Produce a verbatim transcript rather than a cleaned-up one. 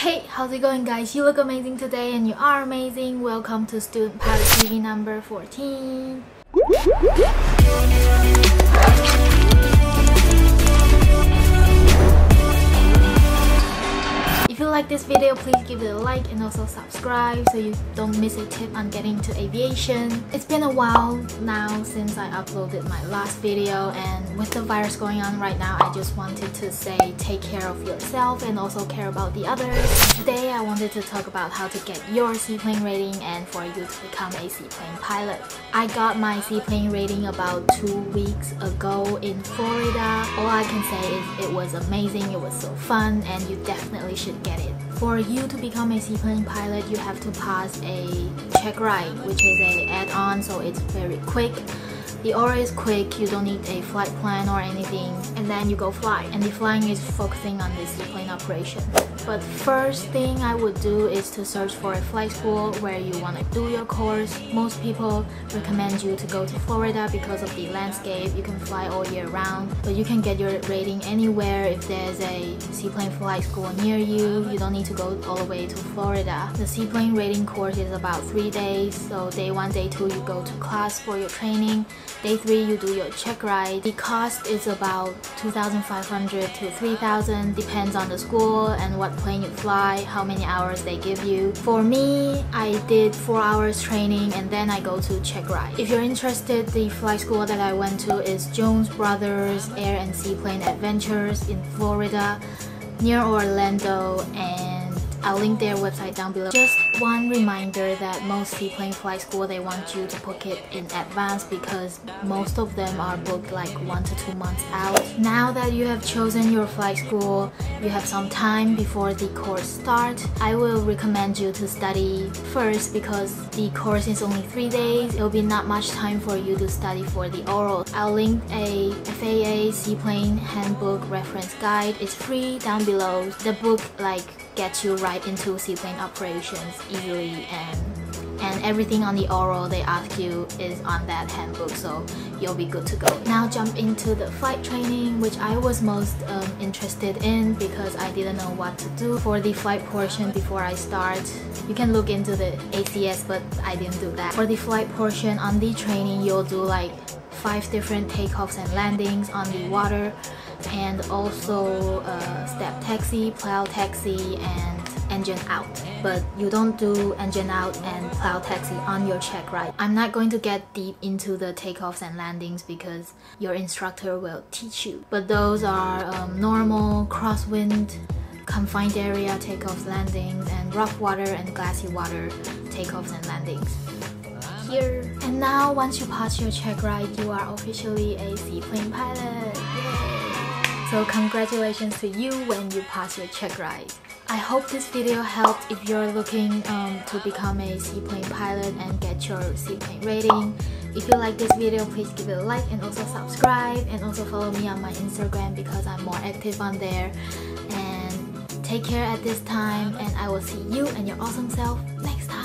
Hey, how's it going, guys? You look amazing today and you are amazing. Welcome to Student Pilot T V number fourteen. If you like this video, please give it a like and also subscribe so you don't miss a tip on getting to aviation. It's been a while now since I uploaded my last video, and with the virus going on right now, I just wanted to say take care of yourself and also care about the others. Today I wanted to talk about how to get your seaplane rating and for you to become a seaplane pilot. I got my seaplane rating about two weeks ago in Florida. All I can say is it was amazing, it was so fun, and you definitely should get it. For you to become a seaplane pilot, you have to pass a check ride, which is an add-on, so it's very quick. The aura is quick, you don't need a flight plan or anything, and then you go fly. And the flying is focusing on the seaplane operation. But first thing I would do is to search for a flight school where you want to do your course. Most people recommend you to go to Florida because of the landscape. You can fly all year round, but you can get your rating anywhere if there's a seaplane flight school near you. You don't need to go all the way to Florida. The seaplane rating course is about three days, so day one, day two, you go to class for your training. Day three, you do your check ride. The cost is about two thousand five hundred to three thousand, depends on the school and what plane you fly, how many hours they give you. For me, I did four hours training and then I go to check ride. If you're interested, the flight school that I went to is Jones Brothers Air and Seaplane Adventures in Florida, near Orlando, and I'll link their website down below. Just one reminder that most seaplane flight school, they want you to book it in advance because most of them are booked like one to two months out. Now that you have chosen your flight school, you have some time before the course starts. I will recommend you to study first because the course is only three days. It will be not much time for you to study for the oral. I'll link a F A A seaplane handbook reference guide. It's free down below. The book like gets you right into seaplane operations easily, and and everything on the oral they ask you is on that handbook, so you'll be good to go. Now jump into the flight training, which I was most um, interested in because I didn't know what to do. For the flight portion before I start, you can look into the A C S, but I didn't do that. For the flight portion on the training, you'll do like five different takeoffs and landings on the water, and also uh, step taxi, plow taxi, and engine out. But you don't do engine out and plow taxi on your check ride. I'm not going to get deep into the takeoffs and landings because your instructor will teach you. But those are um, normal, crosswind, confined area takeoffs, landings, and rough water and glassy water takeoffs and landings. Here. And now once you pass your check ride, you are officially a seaplane pilot. Yay. So congratulations to you when you pass your check ride. I hope this video helped if you're looking um, to become a seaplane pilot and get your seaplane rating. If you like this video, please give it a like and also subscribe, and also follow me on my Instagram because I'm more active on there. And take care at this time, and I will see you and your awesome self next time.